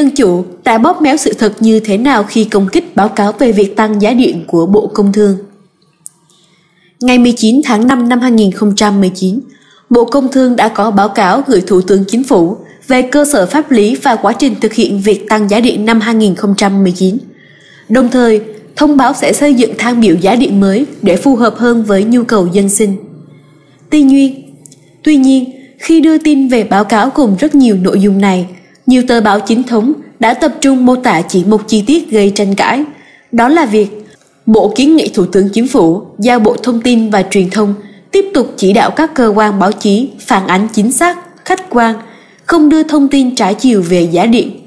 Dân chủ đã bóp méo sự thật như thế nào khi công kích báo cáo về việc tăng giá điện của Bộ Công Thương. Ngày 19 tháng 5 năm 2019, Bộ Công Thương đã có báo cáo gửi Thủ tướng Chính phủ về cơ sở pháp lý và quá trình thực hiện việc tăng giá điện năm 2019, đồng thời thông báo sẽ xây dựng thang biểu giá điện mới để phù hợp hơn với nhu cầu dân sinh. Tuy nhiên, khi đưa tin về báo cáo cùng rất nhiều nội dung này, nhiều tờ báo chính thống đã tập trung mô tả chỉ một chi tiết gây tranh cãi, đó là việc Bộ kiến nghị Thủ tướng Chính phủ giao Bộ Thông tin và Truyền thông tiếp tục chỉ đạo các cơ quan báo chí phản ánh chính xác, khách quan, không đưa thông tin trái chiều về giá điện,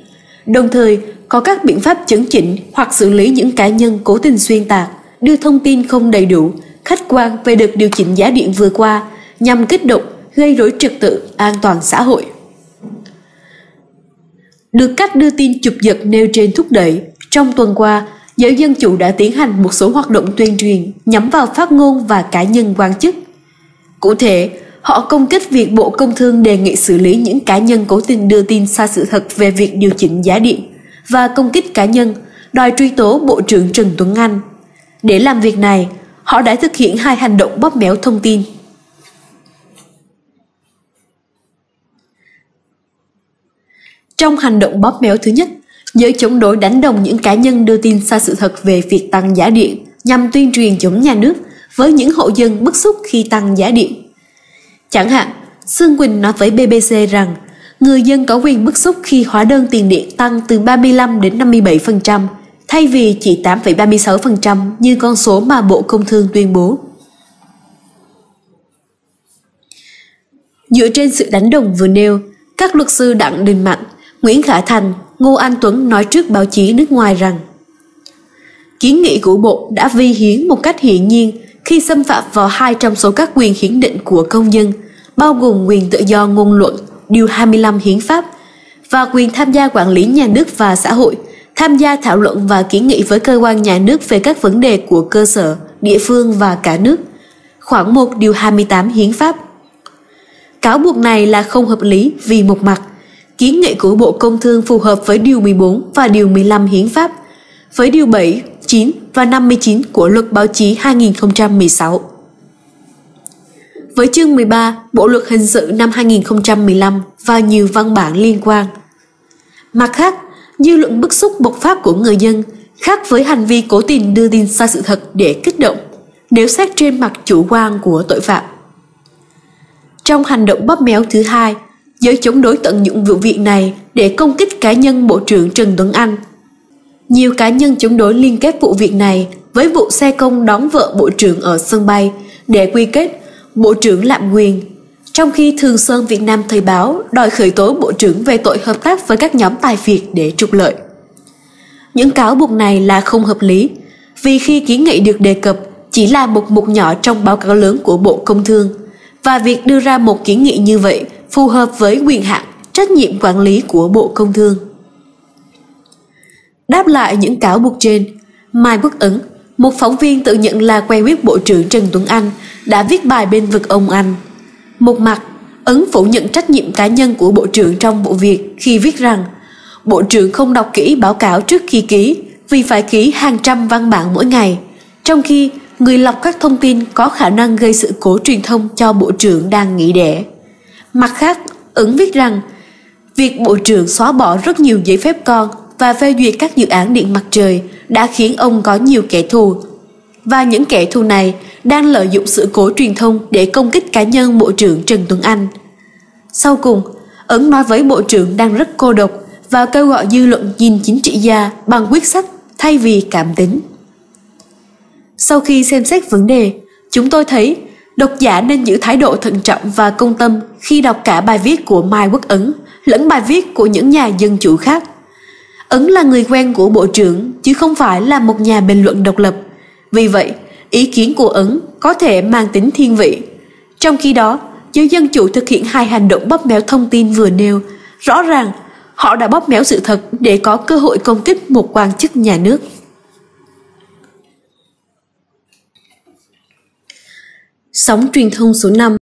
đồng thời có các biện pháp chấn chỉnh hoặc xử lý những cá nhân cố tình xuyên tạc, đưa thông tin không đầy đủ, khách quan về đợt điều chỉnh giá điện vừa qua nhằm kích động, gây rối trật tự, an toàn xã hội. Được cách đưa tin chụp giật nêu trên thúc đẩy, trong tuần qua, Giới Dân Chủ đã tiến hành một số hoạt động tuyên truyền nhắm vào phát ngôn và cá nhân quan chức. Cụ thể, họ công kích việc Bộ Công Thương đề nghị xử lý những cá nhân cố tình đưa tin sai sự thật về việc điều chỉnh giá điện và công kích cá nhân, đòi truy tố Bộ trưởng Trần Tuấn Anh. Để làm việc này, họ đã thực hiện hai hành động bóp méo thông tin. Trong hành động bóp méo thứ nhất, giới chống đối đánh đồng những cá nhân đưa tin sai sự thật về việc tăng giá điện nhằm tuyên truyền chống nhà nước với những hộ dân bức xúc khi tăng giá điện. Chẳng hạn, Sương Quỳnh nói với BBC rằng người dân có quyền bức xúc khi hóa đơn tiền điện tăng từ 35 đến 57%, thay vì chỉ 8,36% như con số mà Bộ Công Thương tuyên bố. Dựa trên sự đánh đồng vừa nêu, các luật sư Đặng Đình Mạnh, Nguyễn Khả Thành, Ngô Anh Tuấn nói trước báo chí nước ngoài rằng kiến nghị của Bộ đã vi hiến một cách hiển nhiên khi xâm phạm vào hai trong số các quyền hiến định của công dân, bao gồm quyền tự do ngôn luận, Điều 25 Hiến pháp, và quyền tham gia quản lý nhà nước và xã hội, tham gia thảo luận và kiến nghị với cơ quan nhà nước về các vấn đề của cơ sở, địa phương và cả nước, khoảng 1 Điều 28 Hiến pháp. Cáo buộc này là không hợp lý vì một mặt, kiến nghị của Bộ Công Thương phù hợp với Điều 14 và Điều 15 Hiến pháp, với Điều 7, 9 và 59 của Luật Báo chí 2016. Với chương 13, Bộ Luật Hình sự năm 2015 và nhiều văn bản liên quan. Mặt khác, dư luận bức xúc bộc phát của người dân khác với hành vi cố tình đưa tin sai sự thật để kích động, nếu xét trên mặt chủ quan của tội phạm. Trong hành động bóp méo thứ hai, giới chống đối tận dụng vụ việc này để công kích cá nhân Bộ trưởng Trần Tuấn Anh. Nhiều cá nhân chống đối liên kết vụ việc này với vụ xe công đón vợ Bộ trưởng ở sân bay để quy kết Bộ trưởng lạm quyền, trong khi Thường Sơn Việt Nam Thời báo đòi khởi tố Bộ trưởng về tội hợp tác với các nhóm tài phiệt để trục lợi. Những cáo buộc này là không hợp lý, vì khi kiến nghị được đề cập chỉ là một mục nhỏ trong báo cáo lớn của Bộ Công Thương, và việc đưa ra một kiến nghị như vậy phù hợp với quyền hạn, trách nhiệm quản lý của Bộ Công Thương. Đáp lại những cáo buộc trên, Mai Quốc Ấn, một phóng viên tự nhận là quen biết Bộ trưởng Trần Tuấn Anh, đã viết bài bên vực ông Anh. Một mặt, Ấn phủ nhận trách nhiệm cá nhân của Bộ trưởng trong vụ việc khi viết rằng Bộ trưởng không đọc kỹ báo cáo trước khi ký vì phải ký hàng trăm văn bản mỗi ngày, trong khi người lọc các thông tin có khả năng gây sự cố truyền thông cho Bộ trưởng đang nghỉ đẻ. Mặt khác, Ấn viết rằng việc Bộ trưởng xóa bỏ rất nhiều giấy phép con và phê duyệt các dự án điện mặt trời đã khiến ông có nhiều kẻ thù. Và những kẻ thù này đang lợi dụng sự cố truyền thông để công kích cá nhân Bộ trưởng Trần Tuấn Anh. Sau cùng, Ấn nói với Bộ trưởng đang rất cô độc và kêu gọi dư luận nhìn chính trị gia bằng quyết sách thay vì cảm tính. Sau khi xem xét vấn đề, chúng tôi thấy độc giả nên giữ thái độ thận trọng và công tâm khi đọc cả bài viết của Mai Quốc Ấn lẫn bài viết của những nhà dân chủ khác. Ấn là người quen của Bộ trưởng chứ không phải là một nhà bình luận độc lập. Vì vậy, ý kiến của Ấn có thể mang tính thiên vị. Trong khi đó, giới dân chủ thực hiện hai hành động bóp méo thông tin vừa nêu. Rõ ràng, họ đã bóp méo sự thật để có cơ hội công kích một quan chức nhà nước. Sóng truyền thông số 5.